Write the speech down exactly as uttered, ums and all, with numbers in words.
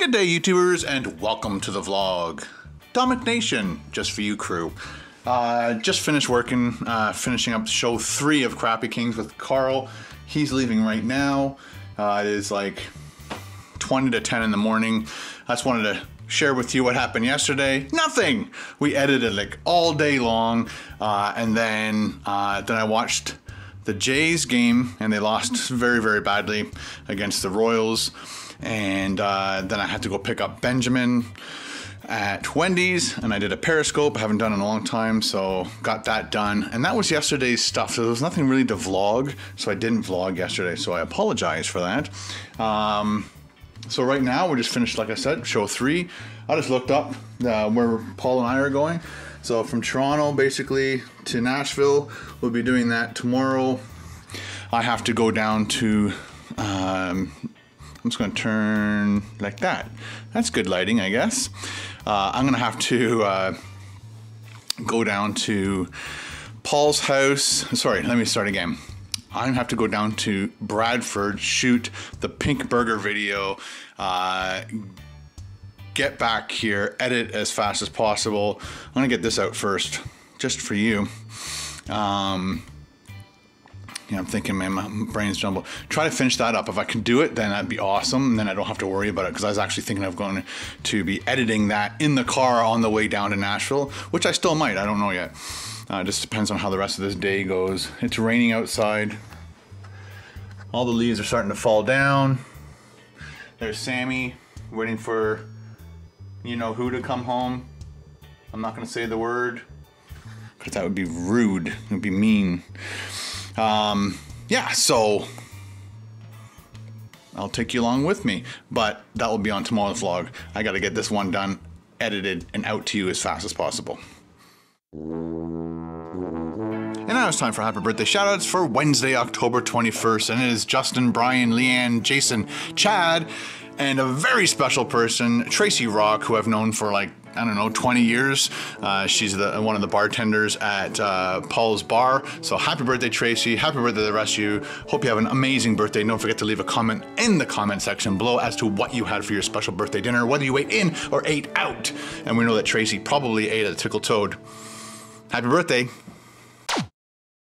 Good day, YouTubers, and welcome to the vlog. Domik Nation, just for you crew. Uh, just finished working, uh, finishing up show three of Crappy Kings with Carl. He's leaving right now. Uh, it is like twenty to ten in the morning. I just wanted to share with you what happened yesterday. Nothing! We edited like all day long, uh, and then, uh, then I watched the Jays game, and they lost very, very badly against the Royals. And uh, then I had to go pick up Benjamin at Wendy's, and I did a Periscope. I haven't done it in a long time, so got that done. And that was yesterday's stuff, so there was nothing really to vlog, so I didn't vlog yesterday, so I apologize for that. Um, so right now, we're just finished, like I said, show three. I just looked up uh, where Paul and I are going. So from Toronto, basically, to Nashville. We'll be doing that tomorrow. I have to go down to... Um, I'm just gonna turn like that. That's good lighting, I guess. Uh, I'm gonna have to uh, go down to Paul's house. Sorry, let me start again. I'm gonna have to go down to Bradford, shoot the Pink Burger video, uh, get back here, edit as fast as possible. I'm gonna get this out first, just for you. Um, Yeah, I'm thinking, man, my brain's jumbled. Try to finish that up. If I can do it, then that'd be awesome. And then I don't have to worry about it, because I was actually thinking of going to be editing that in the car on the way down to Nashville, which I still might. I don't know yet. Uh, it just depends on how the rest of this day goes. It's raining outside. All the leaves are starting to fall down. There's Sammy waiting for you know who to come home. I'm not going to say the word, because that would be rude. It would be mean. Um, yeah, so I'll take you along with me, but that will be on tomorrow's vlog. I got to get this one done, edited, and out to you as fast as possible. And now it's time for happy birthday shoutouts for Wednesday, October twenty-first, and it is Justin, Brian, Leanne, Jason, Chad, and a very special person, Tracy Rock, who I've known for like, I don't know, twenty years. Uh, she's the, one of the bartenders at uh, Paul's Bar. So happy birthday, Tracy. Happy birthday to the rest of you. Hope you have an amazing birthday. Don't forget to leave a comment in the comment section below as to what you had for your special birthday dinner, whether you ate in or ate out. And we know that Tracy probably ate at Tickle Toad. Happy birthday.